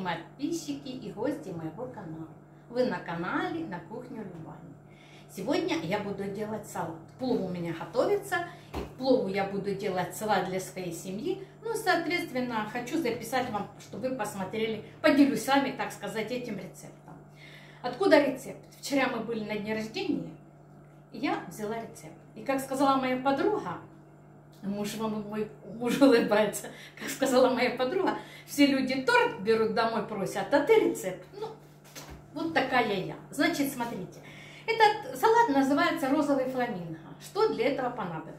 дорогие мои подписчики и гости моего канала. Вы на канале «На кухню Любани». Сегодня я буду делать салат. Плов у меня готовится, и к плову я буду делать салат для своей семьи. Ну, соответственно, хочу записать вам, чтобы вы посмотрели, поделюсь с вами, так сказать, этим рецептом. Откуда рецепт? Вчера мы были на дне рождения, и я взяла рецепт. И как сказала моя подруга, муж улыбается, как сказала моя подруга, все люди торт берут домой, просят, а ты рецепт. Ну, вот такая я. Значит, смотрите. Этот салат называется розовый фламинго. Что для этого понадобится?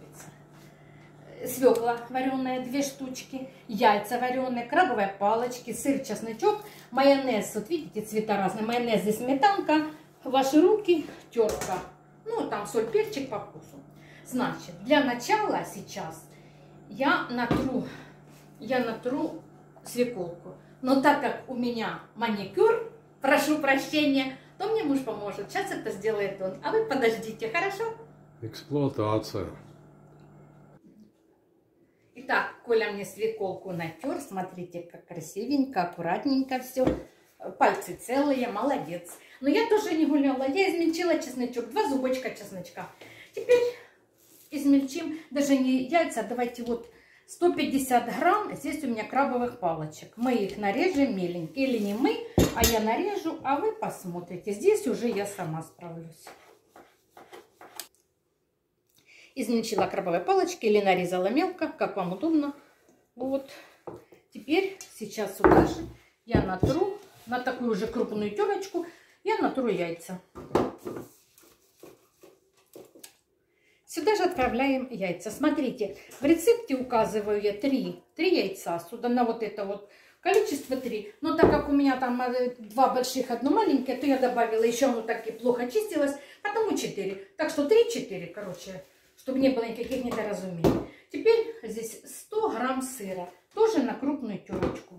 Свекла вареная, 2 штучки, яйца вареные, крабовые палочки, сыр, чесночок, майонез. Вот видите, цвета разные. Майонез и сметанка, ваши руки, терка. Ну, там соль, перчик по вкусу. Значит, для начала сейчас я натру свеколку. Но так как у меня маникюр, прошу прощения, то мне муж поможет. Сейчас это сделает он. А вы подождите, хорошо? Эксплуатация. Итак, Коля мне свеколку натер. Смотрите, как красивенько, аккуратненько все. Пальцы целые, молодец. Но я тоже не гуляла. Я измельчила чесночок. 2 зубочка чесночка. Теперь измельчим даже не яйца. Давайте вот 150 грамм. Здесь у меня крабовых палочек. Мы их нарежем меленько. Или не мы, а я нарежу, а вы посмотрите. Здесь уже я сама справлюсь. Измельчила крабовые палочки или нарезала мелко, как вам удобно. Вот. Теперь сейчас сюда же я натру на такую же крупную терочку. Я натру яйца. Сюда же отправляем яйца. Смотрите, в рецепте указываю я 3 яйца. Сюда на вот это вот количество 3. Но так как у меня там 2 больших, 1 маленькое, то я добавила еще, оно так и плохо чистилось, потому 4. Так что 3-4, короче, чтобы не было никаких недоразумений. Теперь здесь 100 грамм сыра. Тоже на крупную терочку.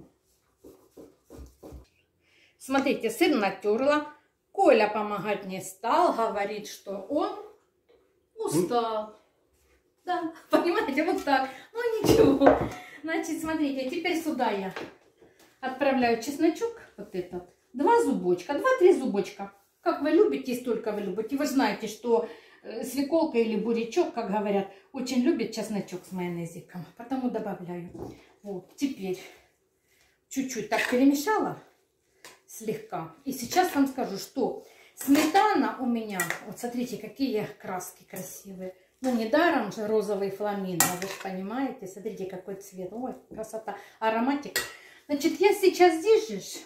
Смотрите, сыр натерла. Коля помогать не стал. Говорит, что он устал. Да, понимаете, вот так. Ну ничего. Значит, смотрите, теперь сюда я отправляю чесночок. Вот этот. 2 зубочка. 2-3 зубочка. Как вы любите, столько вы любите. Вы знаете, что свеколка или бурячок, как говорят, очень любит чесночок с майонезиком. Потому добавляю. Вот, теперь чуть-чуть так перемешала. Слегка. И сейчас вам скажу, что сметана у меня, вот смотрите, какие краски красивые. Ну, недаром же розовый фламинго, вы же понимаете. Смотрите, какой цвет. Ой, красота. Ароматик. Значит, я сейчас здесь же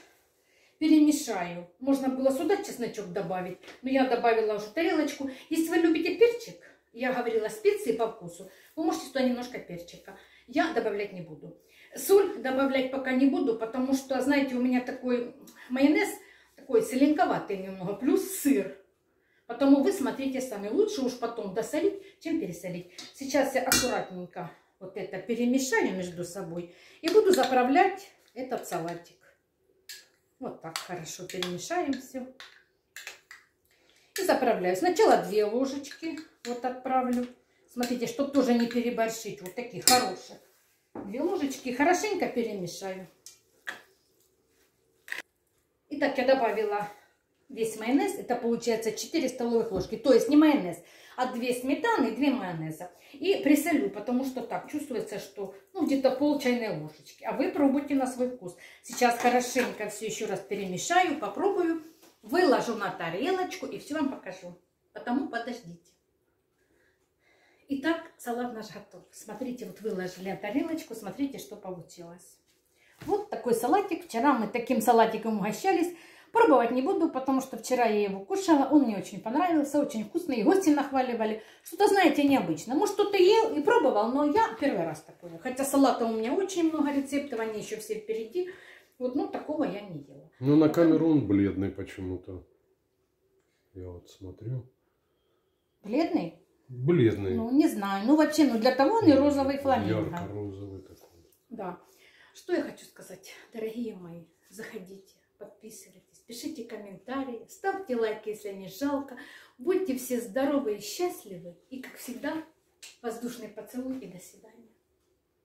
перемешаю. Можно было сюда чесночок добавить, но я добавила уже тарелочку. Если вы любите перчик, я говорила специи по вкусу, вы можете сюда немножко перчика. Я добавлять не буду. Соль добавлять пока не буду, потому что, знаете, у меня такой майонез, такой соленковатый немного, плюс сыр. Потому вы смотрите сами. Лучше уж потом досолить, чем пересолить. Сейчас я аккуратненько вот это перемешаю между собой и буду заправлять этот салатик. Вот так хорошо перемешаем все. И заправляю. Сначала 2 ложечки вот отправлю. Смотрите, чтобы тоже не переборщить. Вот такие хорошие. 2 ложечки. Хорошенько перемешаю. Итак, я добавила весь майонез. Это получается 4 столовых ложки. То есть не майонез, а 2 сметаны и 2 майонеза. И присолю, потому что так чувствуется, что ну, где-то пол чайной ложечки. А вы пробуйте на свой вкус. Сейчас хорошенько все еще раз перемешаю, попробую. Выложу на тарелочку и все вам покажу. Потому подождите. Итак, салат наш готов. Смотрите, вот выложили на тарелочку, смотрите, что получилось. Вот такой салатик. Вчера мы таким салатиком угощались. Пробовать не буду, потому что вчера я его кушала. Он мне очень понравился, очень вкусный. И гости нахваливали. Что-то, знаете, необычно. Может, кто-то ел и пробовал, но я первый раз такое. Хотя салата у меня очень много рецептов, они еще все впереди. Вот, ну, такого я не ела. Ну, на камеру он бледный почему-то. Я вот смотрю. Бледный? Бледный. Ну, не знаю. Ну, вообще, ну, для того он и розовый фламинго. Ярко-розовый такой. Да. Что я хочу сказать, дорогие мои. Заходите, подписывайтесь, пишите комментарии, ставьте лайки, если не жалко. Будьте все здоровы и счастливы. И, как всегда, воздушный поцелуй и до свидания.